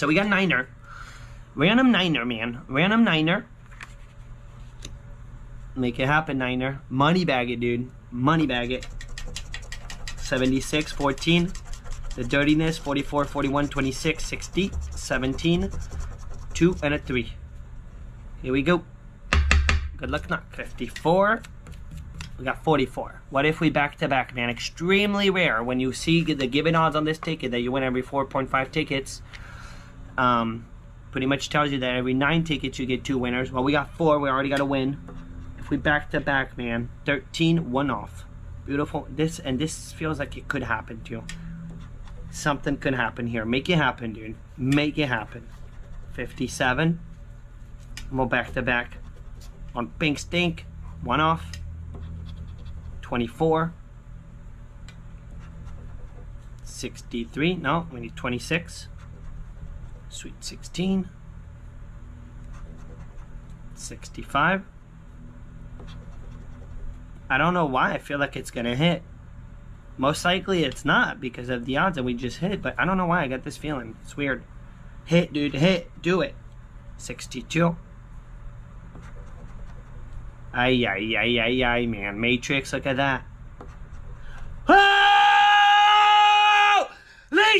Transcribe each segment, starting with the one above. So we got Niner. Random Niner, man. Random Niner. Make it happen, Niner. Money bag it, dude. Money bag it. 76, 14. The dirtiness, 44, 41, 26, 60, 17, 2, and a 3. Here we go. Good luck, knock. 54. We got 44. What if we back-to-back, man? Extremely rare when you see the given odds on this ticket that you win every 4.5 tickets. Pretty much tells you that every 9 tickets you get 2 winners. Well, we got 4. We already got a win. If we back-to-back, man, 13, 1 off. Beautiful. This feels like it could happen to you. Something could happen here. Make it happen, dude. Make it happen. 57. We'll back-to-back on Pink Stink. 1 off. 24, 63, no, we need 26, sweet 16, 65, I don't know why I feel like it's gonna hit, most likely it's not because of the odds that we just hit, but I don't know why I got this feeling, it's weird, hit dude, hit, do it, 62, ay, ay, ay, ay, ay, man. Matrix, look at that. Holy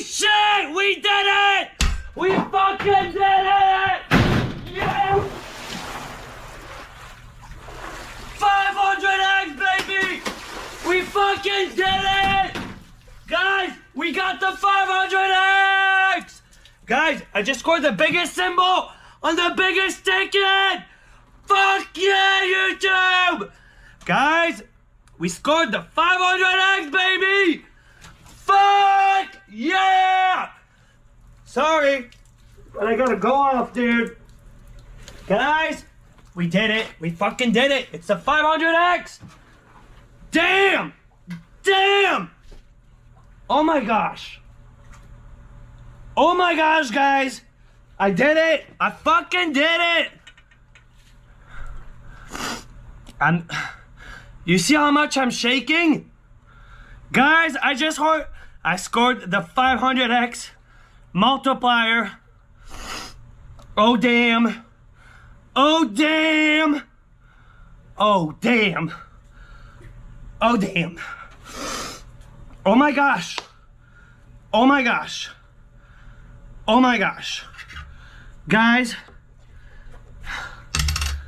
shit! We did it! We fucking did it! Yeah! 500 eggs, baby! We fucking did it! Guys, we got the 500 eggs! Guys, I just scored the biggest symbol on the biggest ticket! Fuck yeah, YouTube! Guys, we scored the 500 eggs, baby! Fuck yeah! Sorry, but I gotta go off, dude. Guys, we did it. We fucking did it. It's the 500 eggs! Damn! Damn! Oh my gosh. Oh my gosh, guys. I did it. I fucking did it. You see how much I'm shaking? Guys, I scored the 500x multiplier. Oh damn. Oh damn. Oh damn. Oh damn. Oh my gosh. Oh my gosh. Oh my gosh. Guys,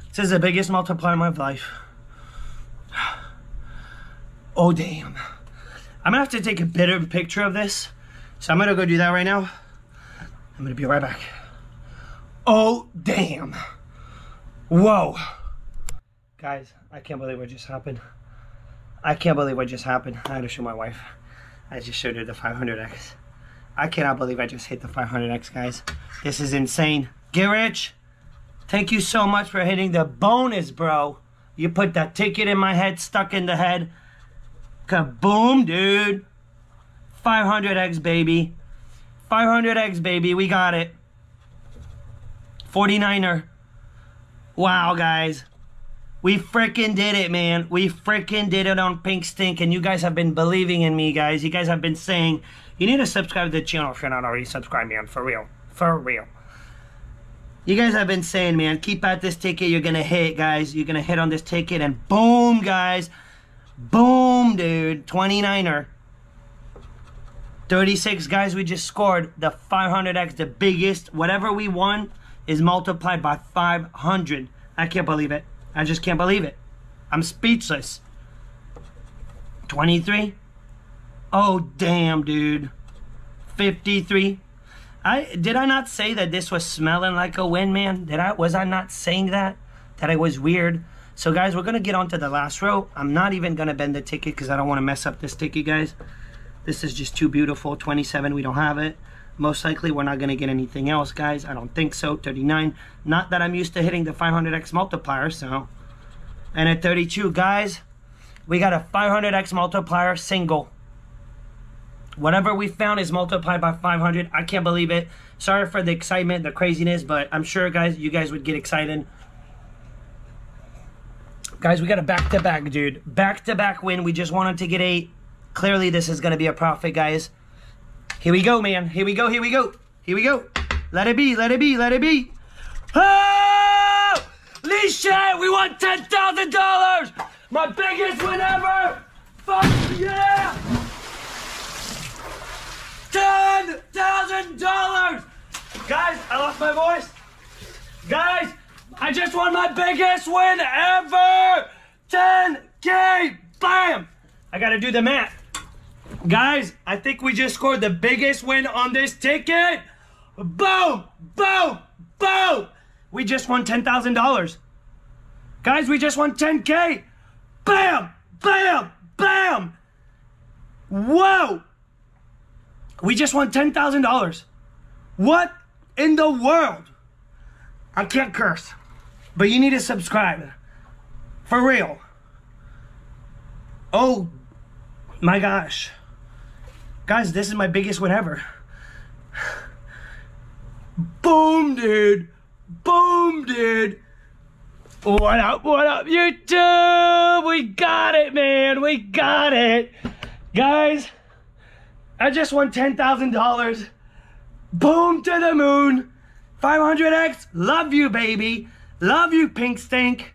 this is the biggest multiplier of my life. Oh, damn. I'm gonna have to take a better picture of this. So I'm gonna go do that right now. I'm gonna be right back. Oh, damn. Whoa. Guys, I can't believe what just happened. I can't believe what just happened. I had to show my wife. I just showed her the 500X. I cannot believe I just hit the 500X, guys. This is insane. Get rich. Thank you so much for hitting the bonus, bro. You put that ticket in my head, stuck in the head. Kaboom, dude. 500x, baby. 500x, baby. We got it. 49er. Wow, guys. We freaking did it, man. We freaking did it on Pink Stink, and you guys have been believing in me, guys. You guys have been saying, you need to subscribe to the channel if you're not already subscribed, man. For real. For real. You guys have been saying, man, keep at this ticket. You're going to hit, guys. You're going to hit on this ticket. And boom, guys. Boom, dude. 29er. 36, guys, we just scored the 500X, the biggest. Whatever we won is multiplied by 500. I can't believe it. I just can't believe it. I'm speechless. 23. Oh, damn, dude. 53. Did I not say that this was smelling like a win, man? Was I not saying that? That it was weird? So guys, we're gonna get on to the last row. I'm not even gonna bend the ticket because I don't want to mess up this ticket, guys. This is just too beautiful. 27, we don't have it. Most likely we're not gonna get anything else, guys. I don't think so. 39, not that I'm used to hitting the 500x multiplier, so. And at 32, guys, we got a 500x multiplier single. Whatever we found is multiplied by 500. I can't believe it. Sorry for the excitement, the craziness, but I'm sure, guys, you guys would get excited. Guys, we got a back-to-back, dude. Back-to-back win. We just wanted to get 8. Clearly, this is going to be a profit, guys. Here we go, man. Here we go. Here we go. Here we go. Let it be, let it be, let it be. Oh! Lisha, we won $10,000! My biggest win ever! Fuck yeah! $10,000! Guys, I lost my voice. Guys, I just won my biggest win ever! 10K! Bam! I gotta do the math. Guys, I think we just scored the biggest win on this ticket. Boom! Boom! Boom! We just won $10,000. Guys, we just won 10K. Bam! Bam! Bam! Whoa! We just won $10,000. What in the world? I can't curse, but you need to subscribe. For real. Oh my gosh. Guys, this is my biggest win ever. Boom, dude. Boom, dude. What up, YouTube? We got it, man. We got it. Guys, I just won $10,000. Boom to the moon. 500x. Love you, baby. Love you, Pink Stink.